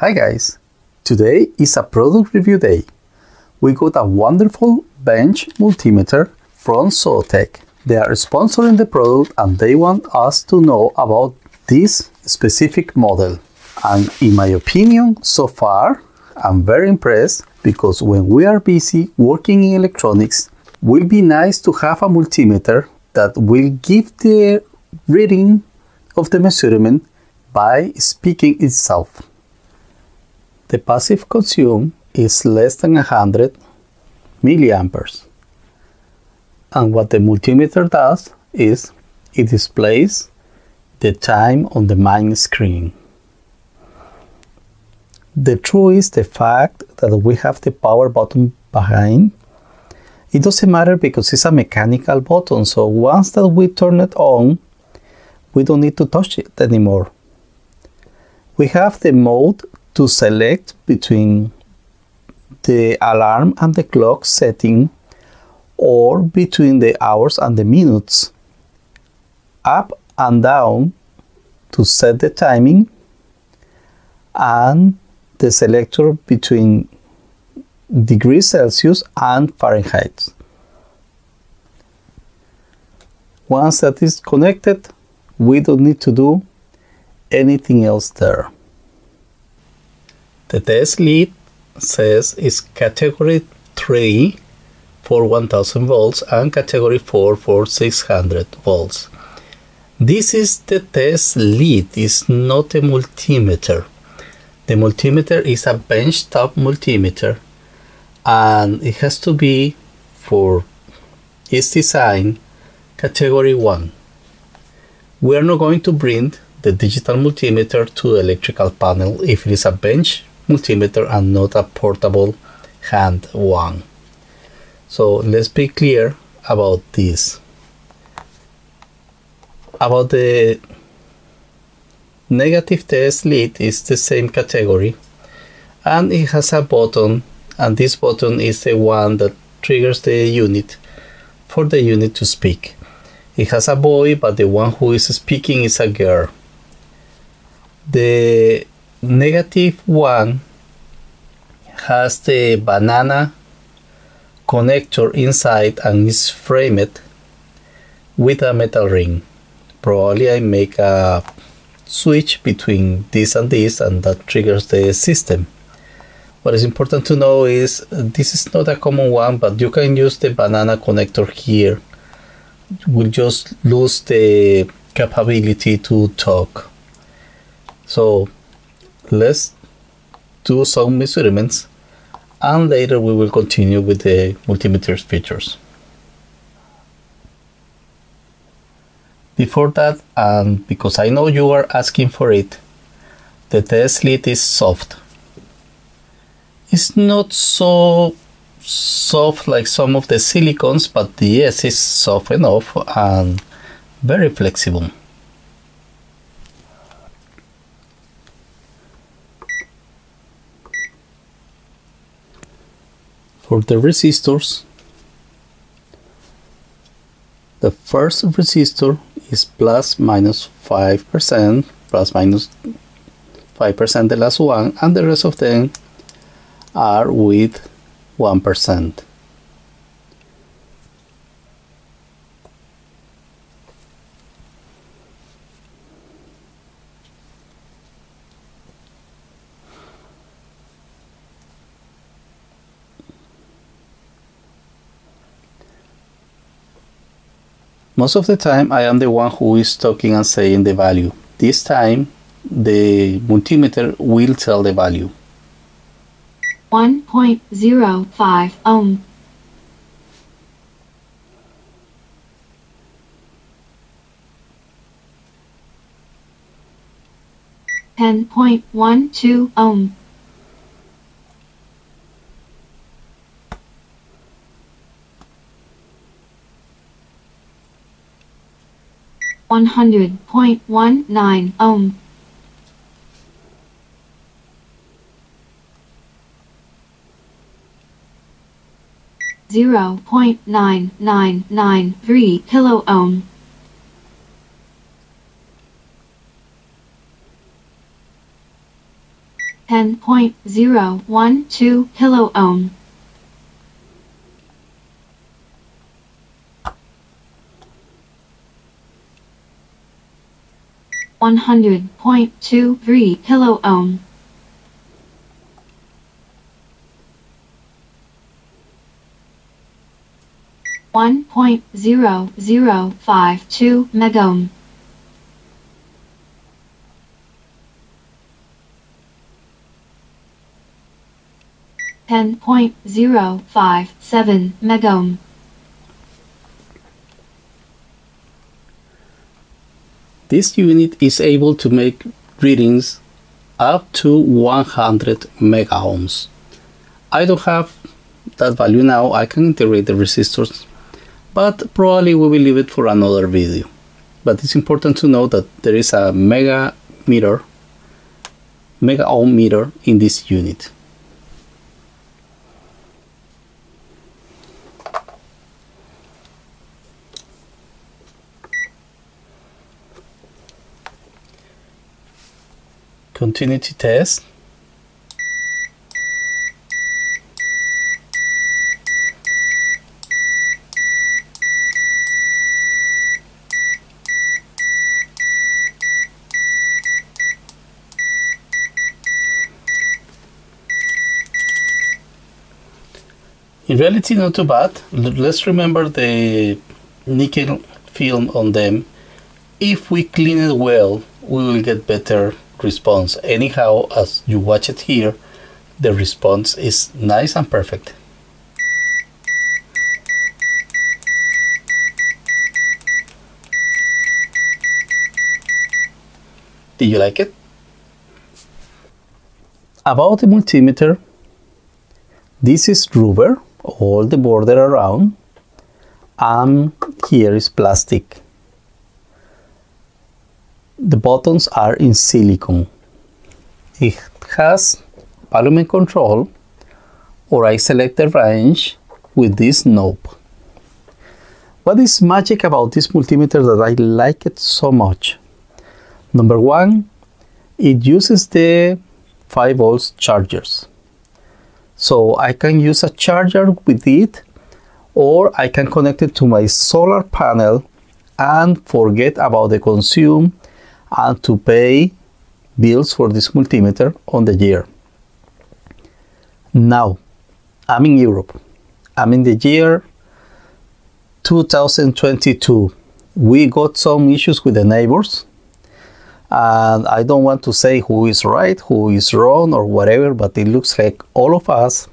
Hi guys, today is a product review day. We got a wonderful bench multimeter from Zotek. They are sponsoring the product and they want us to know about this specific model. And in my opinion, so far, I'm very impressed because when we are busy working in electronics, it will be nice to have a multimeter that will give the reading of the measurement by speaking itself. The passive consume is less than 100 milliamperes. And what the multimeter does is it displays the time on the main screen. The truth is the fact that we have the power button behind. It doesn't matter because it's a mechanical button, so once that we turn it on, we don't need to touch it anymore. We have the mode to select between the alarm and the clock setting, or between the hours and the minutes, up and down to set the timing, and the selector between degrees Celsius and Fahrenheit. Once that is connected, we don't need to do anything else there. The test lead says it's category 3 for 1000 volts and category 4 for 600 volts. This is the test lead, it's not a multimeter. The multimeter is a benchtop multimeter and it has to be, for its design, category 1. We are not going to bring the digital multimeter to the electrical panel if it is a bench multimeter and not a portable hand one. So let's be clear about this. About the negative test lead, is the same category and it has a button, and this button is the one that triggers the unit for the unit to speak. It has a boy, but the one who is speaking is a girl. The negative one has the banana connector inside and is framed with a metal ring. Probably I make a switch between this and that triggers the system. What is important to know is this is not a common one, but you can use the banana connector here. You will just lose the capability to talk. So let's do some measurements and later we will continue with the multimeter's features. Before that, and because I know you are asking for it, the test lead is soft. It's not so soft like some of the silicons, but yes, it's soft enough and very flexible. For the resistors, the first resistor is plus minus 5%, the last one, and the rest of them are with 1%. Most of the time I am the one who is talking and saying the value. This time the multimeter will tell the value. 1.05 ohm. Ten point 12 ohm. 100.19 ohm. 0.9993 kilo ohm. 0.9993 10.012 kiloohm. One 100.23 kiloohm. 1.0052 megohm. 10.057 megohm. . This unit is able to make readings up to 100 megaohms. I don't have that value now. I can integrate the resistors, but probably we will leave it for another video. But it's important to know that there is a mega ohm meter in this unit. Continuity test. In reality, not too bad. Let's remember the nickel film on them. If we clean it well, we will get better response. Anyhow, as you watch it here, the response is nice and perfect. Did you like it? About the multimeter, this is rubber, all the border around, and here is plastic. The buttons are in silicone. It has volume control, or I select the range with this knob. What is magic about this multimeter that I like it so much? Number one, it uses the 5 volts chargers. So I can use a charger with it, or I can connect it to my solar panel and forget about the consume and to pay bills for this multimeter on the year. Now, I'm in Europe. I'm in the year 2022. We got some issues with the neighbors, and I don't want to say who is right, who is wrong, or whatever, but it looks like all of us,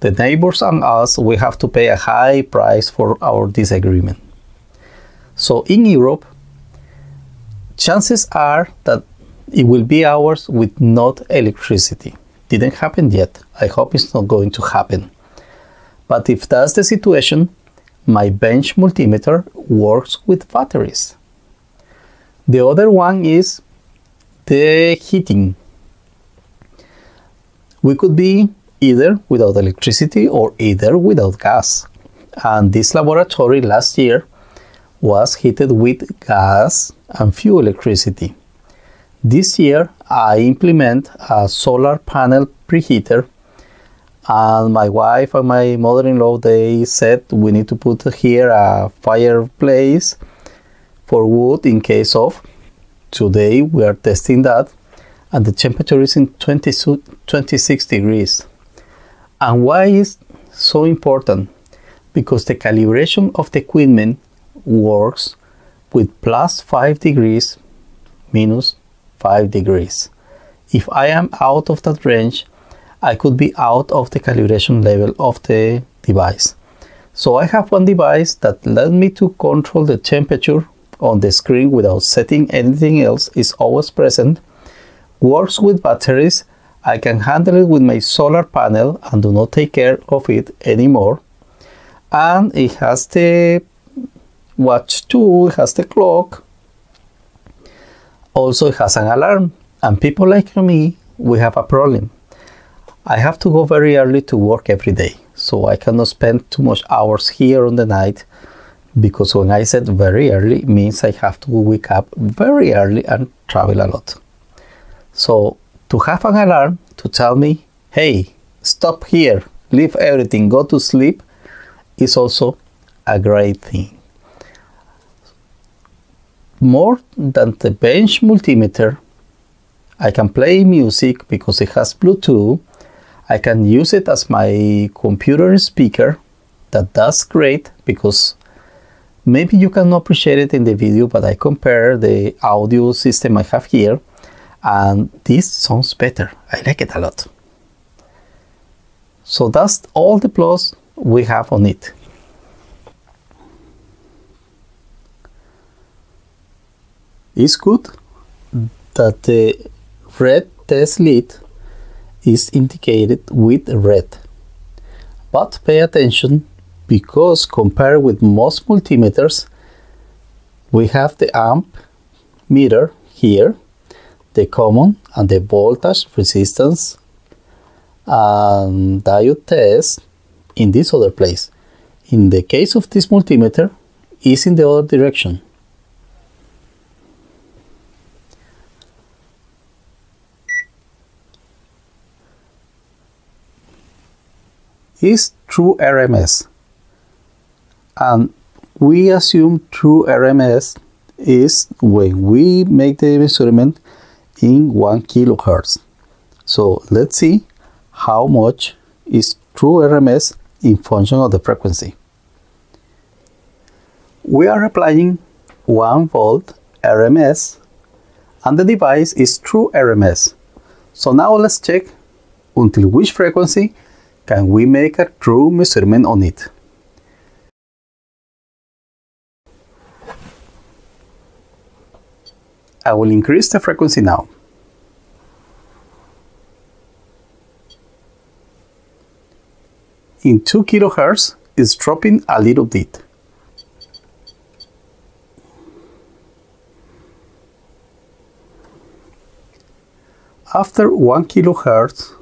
the neighbors and us, we have to pay a high price for our disagreement. So in Europe, chances are that it will be hours with not electricity. Didn't happen yet. I hope it's not going to happen. But if that's the situation, my bench multimeter works with batteries. The other one is the heating. We could be either without electricity or either without gas. And this laboratory last year was heated with gas and fuel electricity. This year I implement a solar panel preheater, and my wife and my mother-in-law, they said we need to put here a fireplace for wood in case of. Today we are testing that, and the temperature is in 26 degrees. And why is so important? Because the calibration of the equipment works with plus 5 degrees, minus 5 degrees. If I am out of that range, I could be out of the calibration level of the device. So I have one device that lets me to control the temperature on the screen without setting anything else. It's always present, works with batteries. I can handle it with my solar panel and do not take care of it anymore. And it has the watch too, has the clock. Also it has an alarm, and people like me, we have a problem. I have to go very early to work every day, so I cannot spend too much hours here on the night, because when I said very early, it means I have to wake up very early and travel a lot. So to have an alarm, to tell me, hey, stop here, leave everything, go to sleep, is also a great thing. More than the bench multimeter, I can play music because it has Bluetooth. I can use it as my computer speaker. That's great, because maybe you cannot appreciate it in the video, but I compare the audio system I have here, and this sounds better. I like it a lot. So that's all the plus we have on it. It's good that the red test lead is indicated with red, but pay attention, because compared with most multimeters, we have the amp meter here, the common and the voltage, resistance, and diode test in this other place. In the case of this multimeter, it's in the other direction. Is true RMS, and we assume true RMS is when we make the measurement in 1 kHz. So let's see how much is true RMS in function of the frequency. We are applying 1 volt RMS, and the device is true RMS. So now let's check until which frequency can we make a true measurement on it. I will increase the frequency now. In 2 kHz, it's dropping a little bit. After 1 kHz,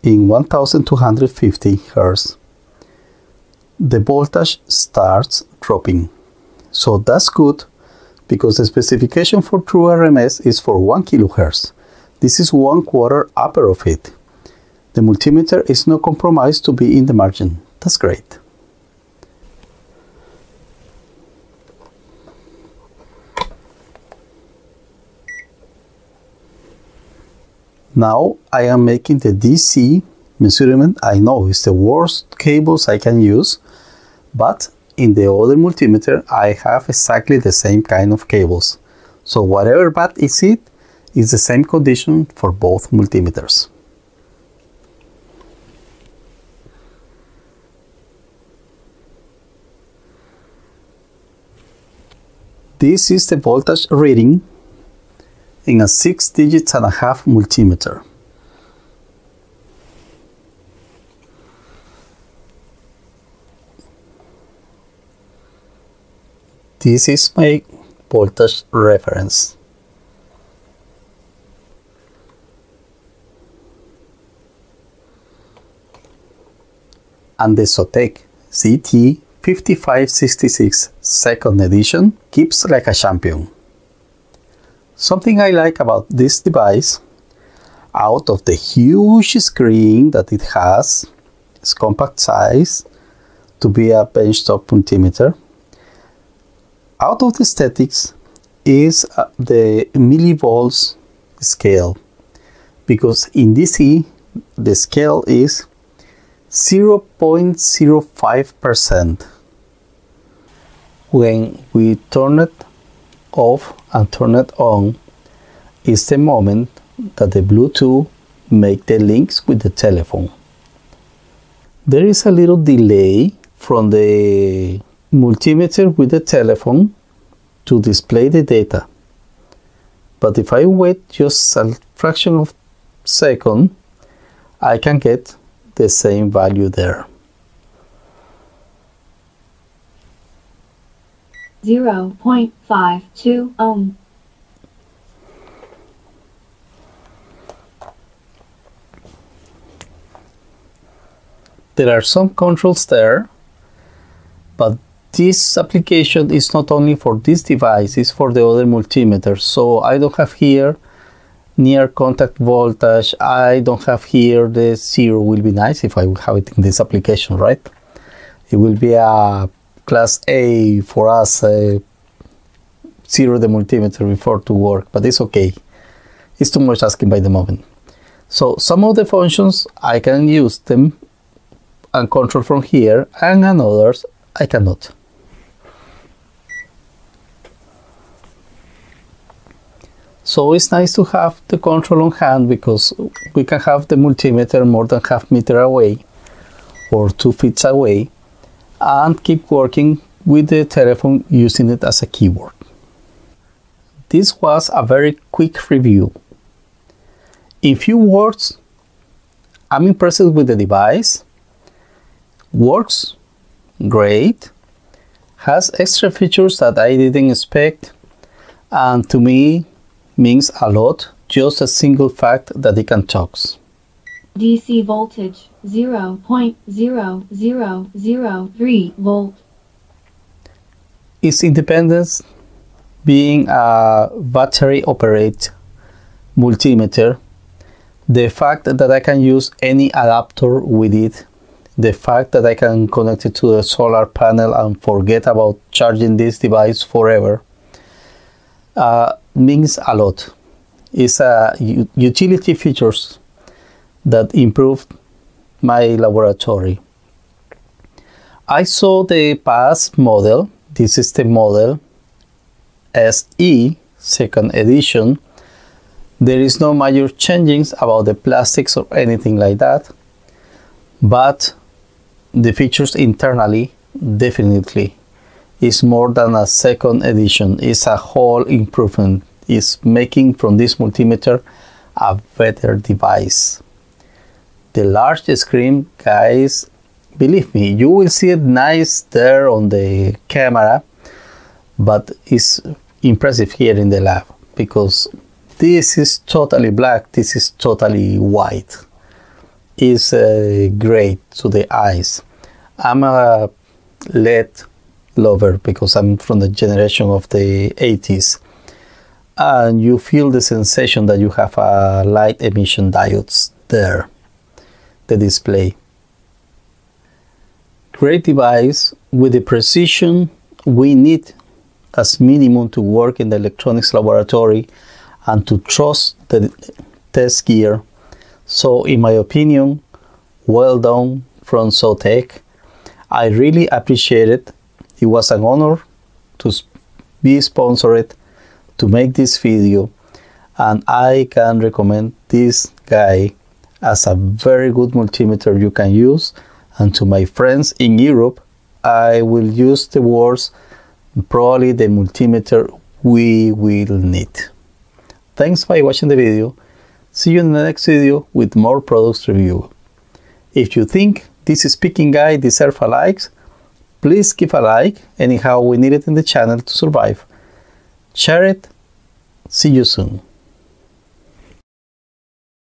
in 1250 Hz, the voltage starts dropping. So that's good, because the specification for true RMS is for 1 kHz. This is 1/4 upper of it. The multimeter is not compromised to be in the margin. That's great. Now I am making the DC measurement. I know it's the worst cables I can use, but in the other multimeter I have exactly the same kind of cables. So whatever bad is, it is the same condition for both multimeters. This is the voltage reading in a 6.5 digit multimeter. This is my voltage reference. And the Zotek ZT-5566 second edition keeps like a champion. Something I like about this device, out of the huge screen that it has, its compact size to be a benchtop multimeter, out of the aesthetics is the millivolts scale, because in DC the scale is 0.05%. When we turn it off and turn it on is the moment that the Bluetooth makes the links with the telephone. There is a little delay from the multimeter with the telephone to display the data, but if I wait just a fraction of a second, I can get the same value there. 0.52 ohm. There are some controls there, but this application is not only for this device, it's for the other multimeters. So I don't have here near contact voltage. I don't have here the zero. Will be nice if I will have it in this application, right? It will be a class A for us, zero the multimeter before to work, but it's okay. It's too much asking by the moment. So some of the functions I can use them and control from here, and others I cannot. So it's nice to have the control on hand, because we can have the multimeter more than half meter away or 2 feet away and keep working with the telephone using it as a keyboard. This was a very quick review. In few words, I'm impressed with the device. Works great, has extra features that I didn't expect, and to me means a lot, just a single fact that it can talk. DC voltage 0.0003 volt. Its independence, being a battery operated multimeter, the fact that I can use any adapter with it, the fact that I can connect it to the solar panel and forget about charging this device forever, means a lot. It's utility features that improved my laboratory. I saw the past model. This is the model SE, second edition. There is no major changes about the plastics or anything like that, but the features internally definitely is more than a second edition. It's a whole improvement. It's making from this multimeter a better device. The large screen, guys, believe me, you will see it nice there on the camera, but it's impressive here in the lab, because this is totally black, this is totally white. It's great to the eyes. I'm a LED lover because I'm from the generation of the 80s, and you feel the sensation that you have a light emission diodes there, the display. Great device with the precision we need as minimum to work in the electronics laboratory and to trust the test gear. So in my opinion, well done from Zotek. I really appreciate it. It was an honor to be sponsored to make this video, and I can recommend this guy as a very good multimeter you can use. And to my friends in Europe, I will use the words, probably the multimeter we will need. Thanks for watching the video. See you in the next video with more products review. If you think this speaking guy deserves a like, please give a like. Anyhow, we need it in the channel to survive. Share it. See you soon.